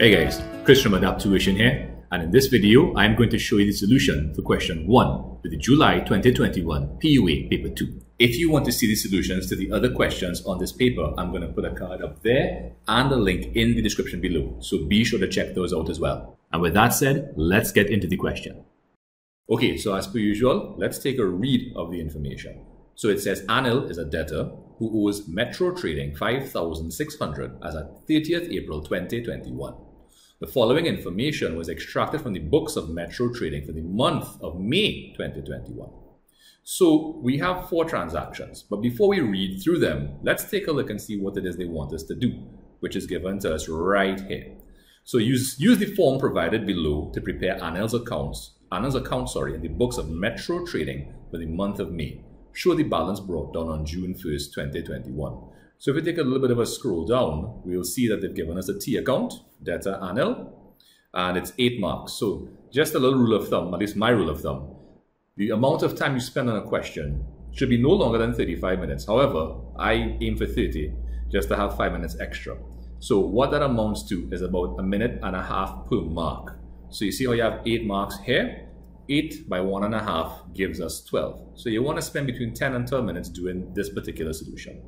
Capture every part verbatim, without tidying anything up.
Hey guys, Chris from Adapt Tuition here, and in this video I am going to show you the solution for question one with the July twenty twenty-one P O A paper two. If you want to see the solutions to the other questions on this paper, I'm going to put a card up there and a link in the description below, so be sure to check those out as well. And with that said, let's get into the question. Okay, so as per usual, let's take a read of the information. So it says Anil is a debtor who owes Metro Trading five thousand six hundred dollars as at thirtieth April twenty twenty-one. The following information was extracted from the books of Metro Trading for the month of May twenty twenty-one. So we have four transactions, but before we read through them, let's take a look and see what it is they want us to do, which is given to us right here. So use, use the form provided below to prepare Anil's accounts, Anil's account, sorry, in the books of Metro Trading for the month of May. Show the balance brought down on June first, twenty twenty-one. So if we take a little bit of a scroll down, we'll see that they've given us a T account, debtor Anil, and it's eight marks. So just a little rule of thumb, at least my rule of thumb, the amount of time you spend on a question should be no longer than thirty-five minutes. However, I aim for thirty just to have five minutes extra. So what that amounts to is about a minute and a half per mark. So you see how you have eight marks here. Eight by one and a half gives us twelve. So you want to spend between ten and twelve minutes doing this particular solution.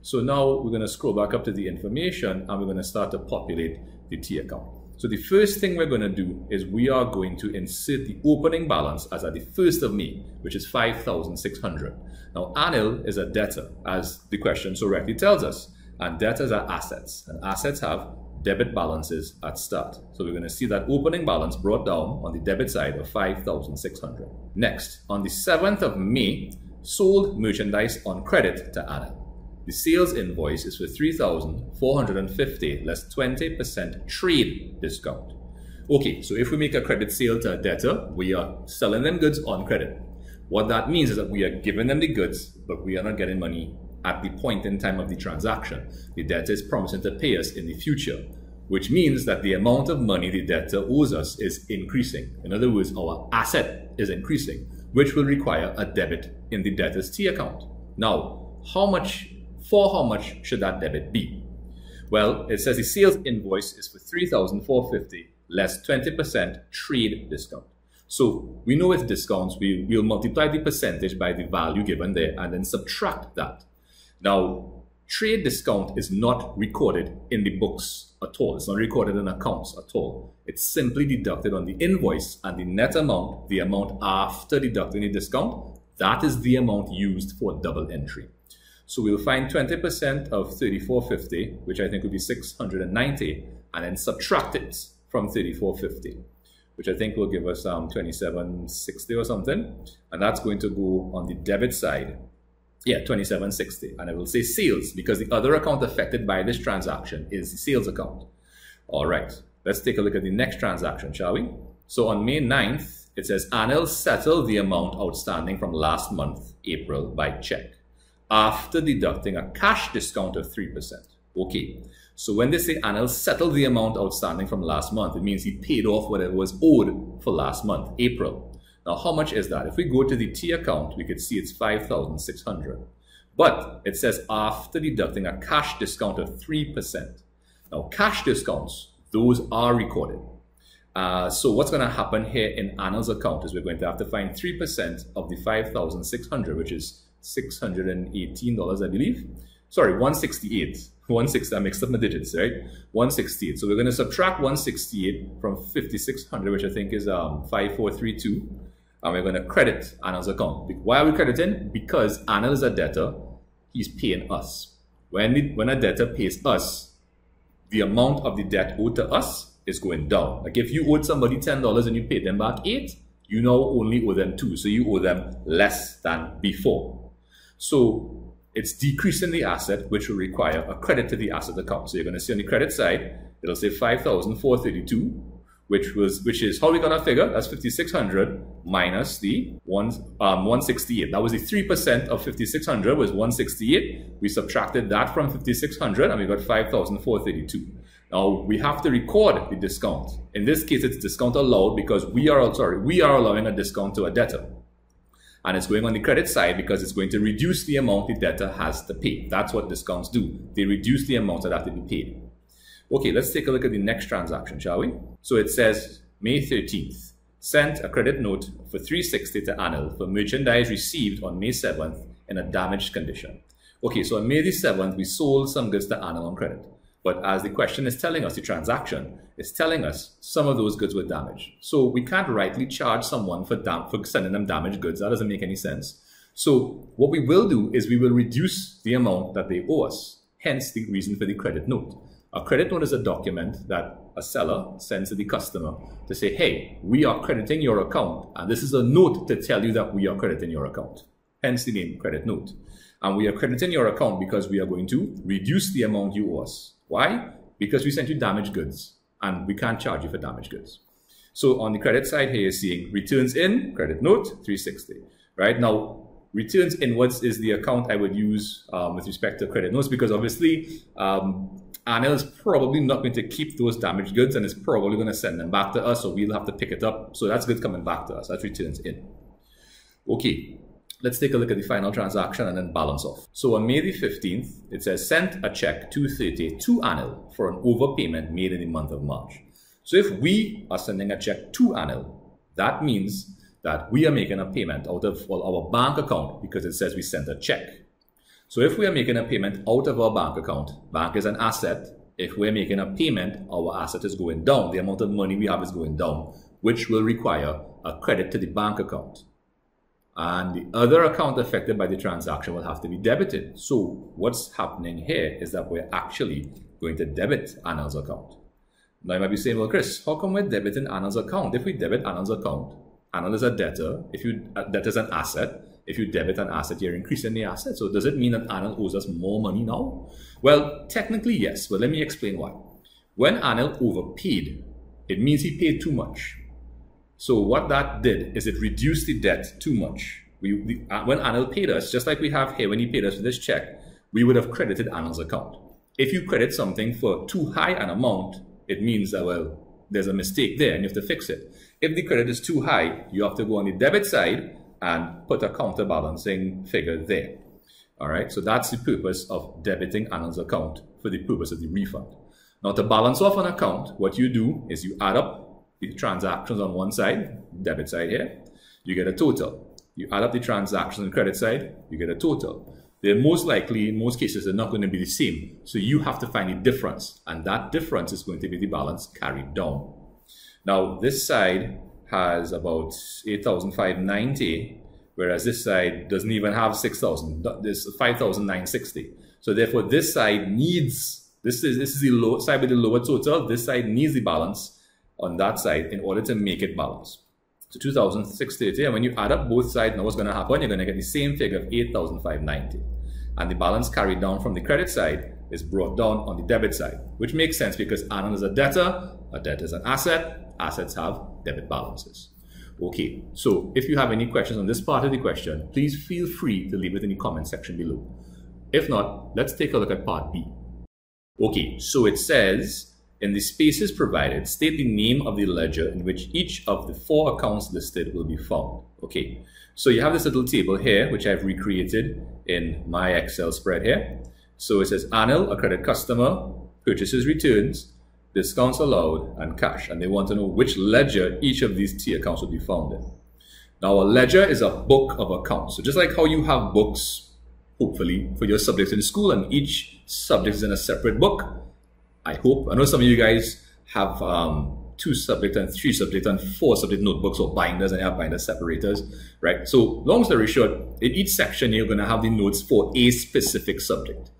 So now we're going to scroll back up to the information and we're going to start to populate the T account. So the first thing we're going to do is we are going to insert the opening balance as at the first of May, which is five thousand six hundred. Now Anil is a debtor, as the question so correctly tells us, and debtors are assets, and assets have debit balances at start. So we're going to see that opening balance brought down on the debit side of five thousand six hundred. Next, on the seventh of May, sold merchandise on credit to Anil. The sales invoice is for three thousand four hundred fifty less twenty percent trade discount. Okay, so if we make a credit sale to a debtor, we are selling them goods on credit. What that means is that we are giving them the goods, but we are not getting money at the point in time of the transaction. The debtor is promising to pay us in the future, which means that the amount of money the debtor owes us is increasing. In other words, our asset is increasing, which will require a debit in the debtor's T account. Now, how much, for how much should that debit be? Well, it says the sales invoice is for three thousand four hundred fifty dollars less twenty percent trade discount. So we know it's discounts, we will multiply the percentage by the value given there and then subtract that. Now, trade discount is not recorded in the books at all. It's not recorded in accounts at all. It's simply deducted on the invoice, and the net amount, the amount after deducting the discount, that is the amount used for double entry. So we'll find twenty percent of thirty-four fifty, which I think would be six hundred ninety, and then subtract it from thirty-four fifty, which I think will give us um, twenty-seven sixty or something. And that's going to go on the debit side. Yeah, twenty-seven sixty, and I will say sales because the other account affected by this transaction is the sales account. All right, let's take a look at the next transaction, shall we? So on May ninth, it says Anil settled the amount outstanding from last month, April, by check after deducting a cash discount of three percent. Okay, so when they say Anil settled the amount outstanding from last month, it means he paid off what it was owed for last month, April. Now, how much is that? If we go to the T account, we could see it's five thousand six hundred dollars. But it says after deducting a cash discount of three percent. Now, cash discounts, those are recorded. Uh, so what's going to happen here in Anil's account is we're going to have to find three percent of the five thousand six hundred dollars, which is six hundred eighteen dollars, I believe. Sorry, one hundred sixty-eight dollars. one hundred sixty, I mixed up my digits, right? one hundred sixty-eight. So we're going to subtract one hundred sixty-eight from five thousand six hundred dollars, which I think is um, five thousand four hundred thirty-two. And we're going to credit Anil's account. Why are we crediting? Because Anil is a debtor, he's paying us. When, the, when a debtor pays us, the amount of the debt owed to us is going down. Like if you owed somebody ten dollars and you paid them back eight, you now only owe them two. So you owe them less than before. So it's decreasing the asset, which will require a credit to the asset account. So you're going to see on the credit side, it'll say five thousand four hundred thirty-two. Which was, which is how we got our figure. That's five thousand six hundred minus the one, um, one hundred sixty-eight. That was the three percent of five thousand six hundred was one hundred sixty-eight. We subtracted that from five thousand six hundred and we got five thousand four hundred thirty-two. Now we have to record the discount. In this case, it's discount allowed because we are, sorry, we are allowing a discount to a debtor. And it's going on the credit side because it's going to reduce the amount the debtor has to pay. That's what discounts do. They reduce the amount that have to be paid. Okay, let's take a look at the next transaction, shall we? So it says May thirteenth, sent a credit note for three hundred sixty dollars to Anil for merchandise received on May seventh in a damaged condition. Okay, so on May the seventh, we sold some goods to Anil on credit. But as the question is telling us, the transaction is telling us some of those goods were damaged. So we can't rightly charge someone for, dam for sending them damaged goods. That doesn't make any sense. So what we will do is we will reduce the amount that they owe us, hence the reason for the credit note. A credit note is a document that a seller sends to the customer to say, hey, we are crediting your account, and this is a note to tell you that we are crediting your account, hence the name credit note. And we are crediting your account because we are going to reduce the amount you owe us. Why? Because we sent you damaged goods, and we can't charge you for damaged goods. So on the credit side here, you're seeing returns in, credit note, three hundred sixty. Right now, returns inwards is the account I would use um, with respect to credit notes, because obviously um, Anil is probably not going to keep those damaged goods and is probably going to send them back to us, so we'll have to pick it up. So that's good coming back to us. That's returns in. Okay, let's take a look at the final transaction and then balance off. So on May the fifteenth, it says sent a check two hundred thirty to Anil for an overpayment made in the month of March. So if we are sending a check to Anil, that means that we are making a payment out of well, our bank account, because it says we sent a check. So if we are making a payment out of our bank account, bank is an asset. If we're making a payment, our asset is going down. The amount of money we have is going down, which will require a credit to the bank account. And the other account affected by the transaction will have to be debited. So what's happening here is that we're actually going to debit Anil's account. Now you might be saying, well, Chris, how come we're debiting Anil's account? If we debit Anil's account, Anil is a debtor. If you debtor is an asset, if you debit an asset, you're increasing the asset. So does it mean that Anil owes us more money now? Well, technically yes, but let me explain why. When Anil overpaid, it means he paid too much. So what that did is it reduced the debt too much. We, we, when Anil paid us, just like we have here, when he paid us with this check, we would have credited Anil's account. If you credit something for too high an amount, it means that, well, there's a mistake there and you have to fix it. If the credit is too high, you have to go on the debit side and put a counterbalancing figure there. All right, so that's the purpose of debiting Anil's account for the purpose of the refund. Now, to balance off an account, what you do is you add up the transactions on one side, debit side here, you get a total. You add up the transactions on the credit side, you get a total. They're most likely, in most cases, they're not going to be the same. So you have to find a difference, and that difference is going to be the balance carried down. Now, this side has about eight thousand five hundred ninety, whereas this side doesn't even have six thousand. There's five thousand nine hundred sixty. So therefore, this side needs, this is, this is the low side with the lower total. This side needs the balance on that side in order to make it balance. So two thousand six hundred thirty, and when you add up both sides, now what's going to happen? You're going to get the same figure of eight thousand five hundred ninety. And the balance carried down from the credit side is brought down on the debit side, which makes sense because Anil is a debtor, a debtor is an asset, assets have debit balances. Okay, so if you have any questions on this part of the question, please feel free to leave it in the comment section below. If not, let's take a look at part B. Okay, so it says, in the spaces provided, state the name of the ledger in which each of the four accounts listed will be found. Okay, so you have this little table here, which I've recreated in my Excel spread here. So it says Anil, a credit customer, purchases, returns, discounts allowed, and cash. And they want to know which ledger each of these T accounts will be found in. Now, a ledger is a book of accounts. So just like how you have books, hopefully, for your subjects in school, and each subject is in a separate book, I hope. I know some of you guys have um, two subject and three subject and four subject notebooks or binders, and you have binder separators, right? So long story short, in each section, you're going to have the notes for a specific subject.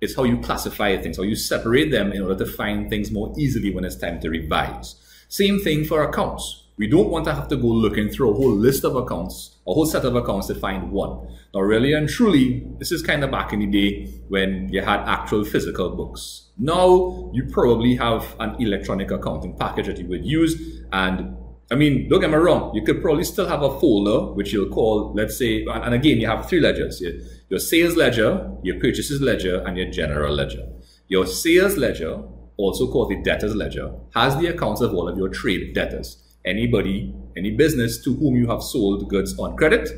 It's how you classify things, how you separate them in order to find things more easily when it's time to revise. Same thing for accounts. We don't want to have to go looking through a whole list of accounts, a whole set of accounts to find one. Now, really and truly, this is kind of back in the day when you had actual physical books. Now, you probably have an electronic accounting package that you would use. And I mean, don't get me wrong, you could probably still have a folder, which you'll call, let's say, and again, you have three ledgers. Your, your sales ledger, your purchases ledger, and your general ledger. Your sales ledger, also called the debtors ledger, has the accounts of all of your trade debtors. Anybody, any business to whom you have sold goods on credit,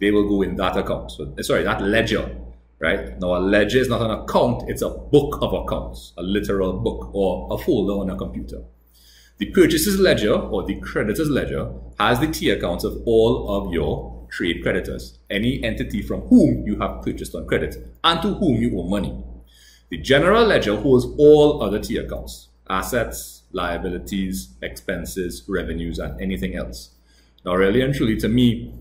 they will go in that account. So, sorry, that ledger. right? Now a ledger is not an account, it's a book of accounts, a literal book or a folder on a computer. The purchaser's ledger or the creditor's ledger has the T accounts of all of your trade creditors, any entity from whom you have purchased on credit and to whom you owe money. The general ledger holds all other T accounts, assets, liabilities, expenses, revenues, and anything else. Now, really and truly, to me,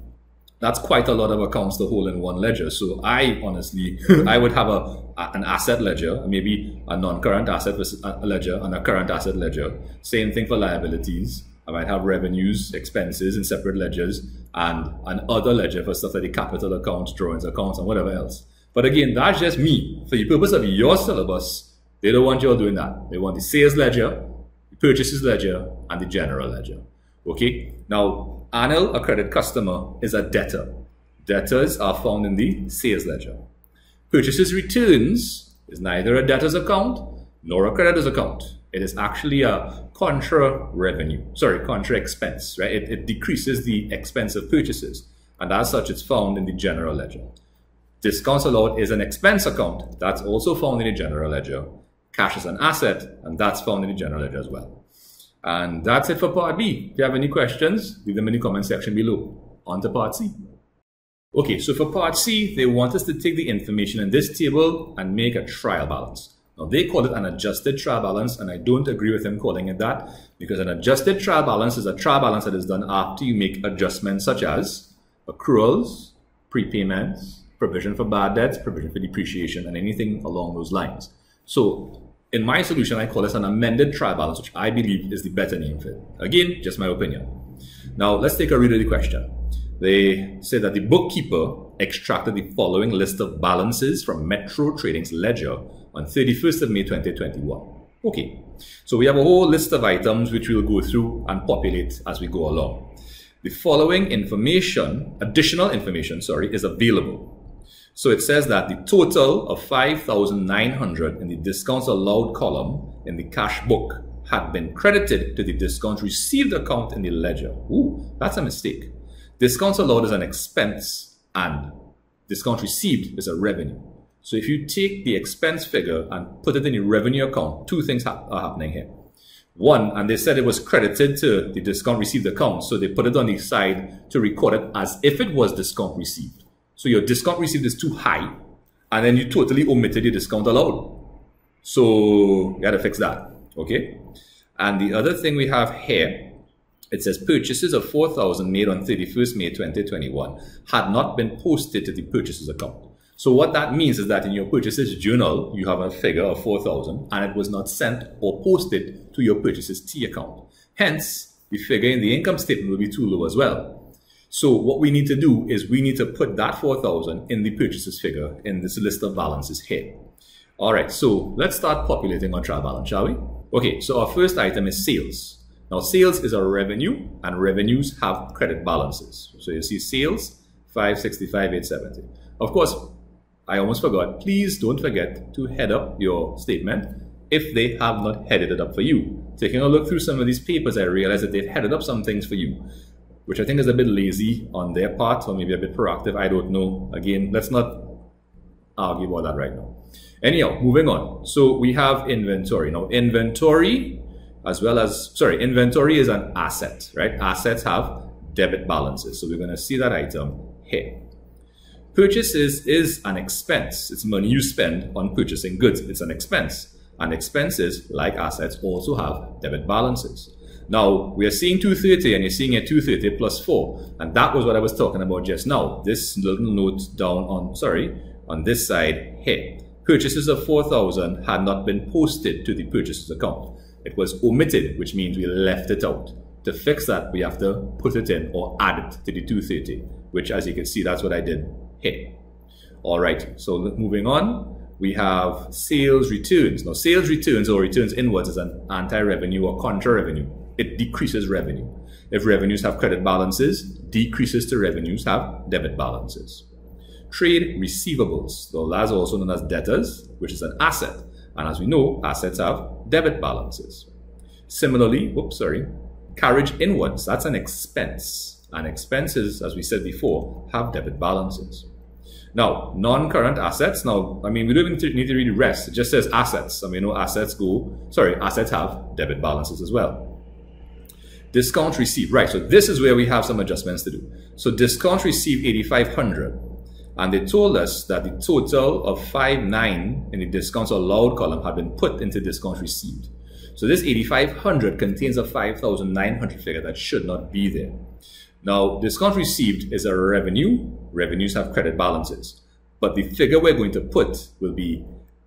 that's quite a lot of accounts to hold in one ledger. So I honestly, I would have a, an asset ledger, maybe a non-current asset ledger and a current asset ledger. Same thing for liabilities. I might have revenues, expenses in separate ledgers and an other ledger for stuff like the capital accounts, drawings accounts, and whatever else. But again, that's just me. For the purpose of your syllabus, they don't want you all doing that. They want the sales ledger, the purchases ledger, and the general ledger. Okay? Now, Anil, a credit customer, is a debtor. Debtors are found in the sales ledger. Purchases returns is neither a debtor's account nor a creditor's account. It is actually a contra revenue, sorry, contra expense, right? It, it decreases the expense of purchases, and as such, it's found in the general ledger. Discounts allowed is an expense account. That's also found in the general ledger. Cash is an asset, and that's found in the general ledger as well. And that's it for part B. If you have any questions, leave them in the comment section below. On to part C. Okay, so for part C, they want us to take the information in this table and make a trial balance. Now, they call it an adjusted trial balance, and I don't agree with them calling it that, because an adjusted trial balance is a trial balance that is done after you make adjustments such as accruals, prepayments, provision for bad debts, provision for depreciation, and anything along those lines. So, in my solution, I call this an amended trial balance, which I believe is the better name for it. Again, just my opinion. Now, let's take a read of the question. They say that the bookkeeper extracted the following list of balances from Metro Trading's ledger on thirty-first of May twenty twenty-one. Okay, so we have a whole list of items which we'll go through and populate as we go along. The following information, additional information, sorry, is available. So it says that the total of five thousand nine hundred dollars in the discounts allowed column in the cash book had been credited to the discounts received account in the ledger. Ooh, that's a mistake. Discounts allowed is an expense and discount received is a revenue. So if you take the expense figure and put it in the revenue account, two things ha- are happening here. One, and they said it was credited to the discount received account, so they put it on the side to record it as if it was discount received. So your discount received is too high, and then you totally omitted your discount allowed. So you gotta fix that, okay? And the other thing we have here, it says purchases of four thousand made on thirty-first May twenty twenty-one had not been posted to the purchases account. So what that means is that in your purchases journal, you have a figure of four thousand and it was not sent or posted to your purchases T account. Hence, the figure in the income statement will be too low as well. So what we need to do is we need to put that four thousand in the purchases figure in this list of balances here. All right, so let's start populating our trial balance, shall we? Okay, so our first item is sales. Now sales is a revenue and revenues have credit balances. So you see sales, five sixty-five, eight seventy. Of course, I almost forgot, please don't forget to head up your statement if they have not headed it up for you. Taking a look through some of these papers, I realized that they've headed up some things for you, which I think is a bit lazy on their part or maybe a bit proactive, I don't know. Again, let's not argue about that right now. Anyhow, moving on. So we have inventory. Now inventory as well as, sorry, inventory is an asset, right? Assets have debit balances. So we're gonna see that item here. Purchases is an expense. It's money you spend on purchasing goods. It's an expense. And expenses, like assets, also have debit balances. Now, we are seeing two thirty and you're seeing a two thirty plus four. And that was what I was talking about just now. This little note down on, sorry, on this side here. Purchases of four thousand had not been posted to the purchases account. It was omitted, which means we left it out. To fix that, we have to put it in or add it to the two thirty, which as you can see, that's what I did here. All right, so moving on. We have sales returns. Now, sales returns or returns inwards is an anti-revenue or contra-revenue. It decreases revenue. If revenues have credit balances, decreases to revenues have debit balances. Trade receivables, so that's also known as debtors, which is an asset. And as we know, assets have debit balances. Similarly, whoops, sorry, carriage inwards, that's an expense. And expenses, as we said before, have debit balances. Now, non-current assets. Now, I mean, we don't even need to read rest. It just says assets. I mean, no assets go, sorry, assets have debit balances as well. Discount received. Right, so this is where we have some adjustments to do. So discount received eighty-five hundred. And they told us that the total of five nine in the discounts allowed column had been put into discount received. So this eighty-five hundred contains a five thousand nine hundred figure that should not be there. Now, discount received is a revenue. Revenues have credit balances. But the figure we're going to put will be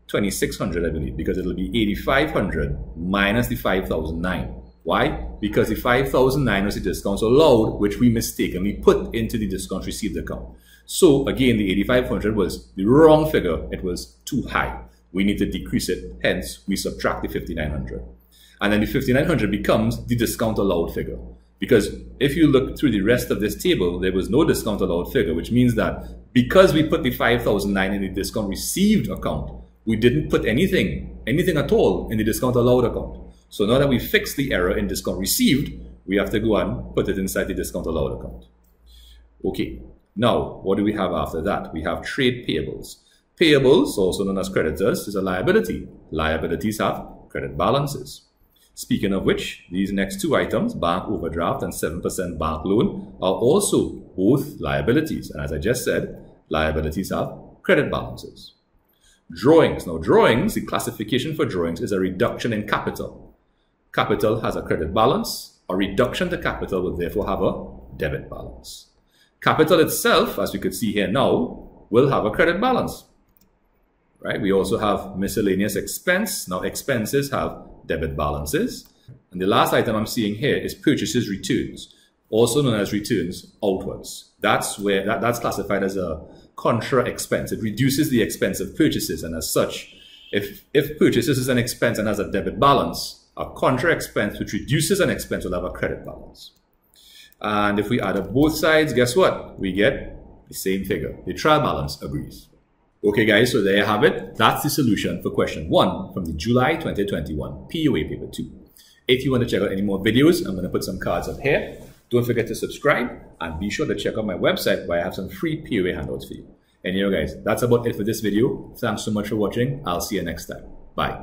twenty-six hundred, I believe, because it'll be eighty-five hundred minus the five thousand nine. Why? Because the five thousand nine was the discounts allowed, which we mistakenly put into the discount received account. So again, the eighty-five hundred was the wrong figure. It was too high. We need to decrease it. Hence, we subtract the fifty-nine hundred. And then the fifty-nine hundred becomes the discount allowed figure. Because if you look through the rest of this table, there was no discount allowed figure, which means that because we put the five thousand nine in the discount received account, we didn't put anything, anything at all in the discount allowed account. So now that we fixed the error in discount received, we have to go and put it inside the discount allowed account. Okay, now what do we have after that? We have trade payables. Payables, also known as creditors, is a liability. Liabilities have credit balances. Speaking of which, these next two items, bank overdraft and seven percent bank loan, are also both liabilities. And as I just said, liabilities have credit balances. Drawings. Now drawings, the classification for drawings is a reduction in capital. Capital has a credit balance. A reduction to capital will therefore have a debit balance. Capital itself, as we could see here now, will have a credit balance. Right? We also have miscellaneous expense. Now expenses have debit balances. And the last item I'm seeing here is purchases returns, also known as returns outwards. That's where that, that's classified as a contra expense. It reduces the expense of purchases, and as such, if, if purchases is an expense and has a debit balance, a contra expense which reduces an expense will have a credit balance. And if we add up both sides, guess what? We get the same figure. The trial balance agrees. Okay guys, so there you have it. That's the solution for question one from the July twenty twenty-one P O A paper two. If you want to check out any more videos, I'm going to put some cards up here. Don't forget to subscribe and be sure to check out my website where I have some free P O A handouts for you. Anyhow guys, that's about it for this video. Thanks so much for watching. I'll see you next time. Bye.